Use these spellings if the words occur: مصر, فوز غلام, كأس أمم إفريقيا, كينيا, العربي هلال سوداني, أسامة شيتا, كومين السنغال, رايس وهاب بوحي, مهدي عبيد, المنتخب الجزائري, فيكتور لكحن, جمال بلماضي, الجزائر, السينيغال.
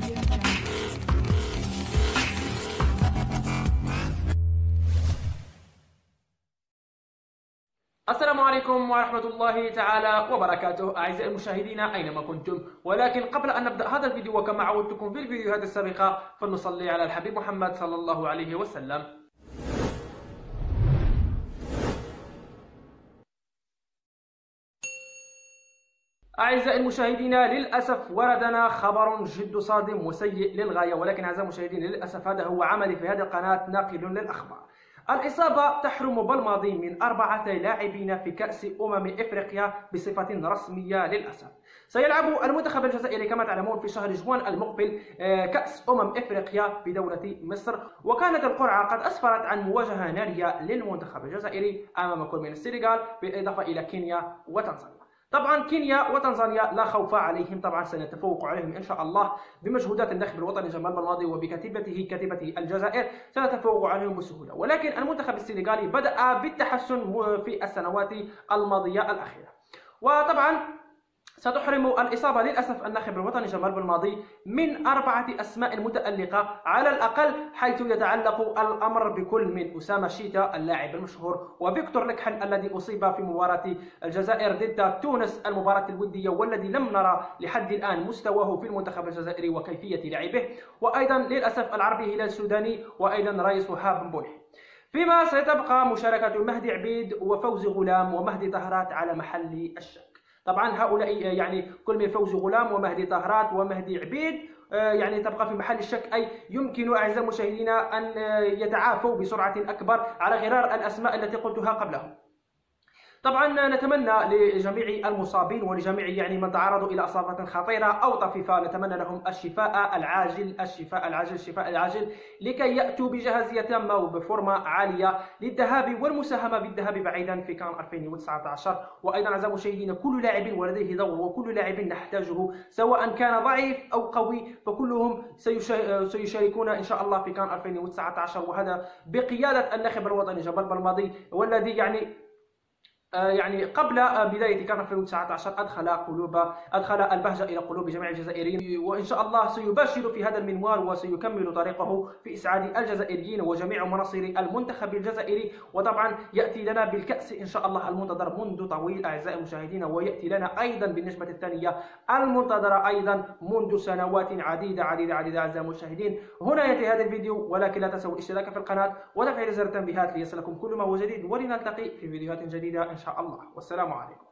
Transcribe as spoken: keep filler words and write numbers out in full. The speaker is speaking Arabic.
السلام عليكم ورحمة الله تعالى وبركاته أعزائي المشاهدين أينما كنتم، ولكن قبل أن نبدأ هذا الفيديو وكما عودتكم في الفيديوهات السابقة فلنصلي على الحبيب محمد صلى الله عليه وسلم. أعزائي المشاهدين، للأسف وردنا خبر جد صادم وسيء للغاية، ولكن أعزائي المشاهدين للأسف هذا هو عملي في هذه القناة، ناقل للأخبار. الإصابة تحرم بلماضي من أربعة لاعبين في كأس أمم إفريقيا بصفة رسمية للأسف. سيلعب المنتخب الجزائري كما تعلمون في شهر جوان المقبل كأس أمم إفريقيا بدولة مصر، وكانت القرعة قد أسفرت عن مواجهة نارية للمنتخب الجزائري أمام كومين السنغال بالإضافة إلى كينيا وتنزانيا. طبعا كينيا وتنزانيا لا خوف عليهم، طبعا سنتفوق عليهم ان شاء الله بمجهودات الناخب الوطني جمال بلماضي وبكتيبته كتيبه الجزائر، سنتفوق عليهم بسهوله. ولكن المنتخب السنغالي بدأ بالتحسن في السنوات الماضيه الاخيره، وطبعا ستحرم الإصابة للأسف الناخب الوطني جمال بلماضي من أربعة أسماء متألقة على الأقل، حيث يتعلق الأمر بكل من أسامة شيتا اللاعب المشهور وفيكتور لكحن الذي أصيب في مباراة الجزائر ضد تونس المباراة الودية والذي لم نرى لحد الآن مستواه في المنتخب الجزائري وكيفية لعبه، وأيضا للأسف العربي هلال سوداني وأيضا رايس وهاب بوحي. فيما ستبقى مشاركة مهدي عبيد وفوز غلام ومهدي طهرات على محل الشك. طبعا هؤلاء يعني كل من فوز غلام ومهدي طهرات ومهدي عبيد يعني تبقى في محل الشك، أي يمكن أعزائي مشاهدينا أن يتعافوا بسرعة أكبر على غرار الأسماء التي قلتها قبلهم. طبعا نتمنى لجميع المصابين ولجميع يعني من تعرضوا الى اصابات خطيره او طفيفه، نتمنى لهم الشفاء العاجل الشفاء العاجل الشفاء العاجل لكي ياتوا بجاهزيه تامه وبفورمه عاليه للذهاب والمساهمه بالذهاب بعيدا في كان ألفين وتسعة عشر. وايضا اعزائي المشاهدين كل لاعب ولديه دور، وكل لاعب نحتاجه سواء كان ضعيف او قوي، فكلهم سيشاركون ان شاء الله في كان ألفين وتسعة عشر، وهذا بقياده الناخب الوطني جمال بلماضي، والذي يعني يعني قبل بداية كان ألفين وتسعة عشر أدخل قلوب أدخل البهجة إلى قلوب جميع الجزائريين، وإن شاء الله سيباشر في هذا المنوال وسيكمل طريقه في إسعاد الجزائريين وجميع مناصري المنتخب الجزائري، وطبعا يأتي لنا بالكأس إن شاء الله المنتظر منذ طويل أعزائي المشاهدين، ويأتي لنا أيضا بالنجمة الثانية المنتظرة أيضا منذ سنوات عديدة عديدة عديدة أعزائي المشاهدين. هنا يأتي هذا الفيديو، ولكن لا تنسوا الاشتراك في القناة وتفعيل زر التنبيهات ليصلكم كل ما هو جديد، ولنلتقي في فيديوهات جديدة إن شاء الله، والسلام عليكم.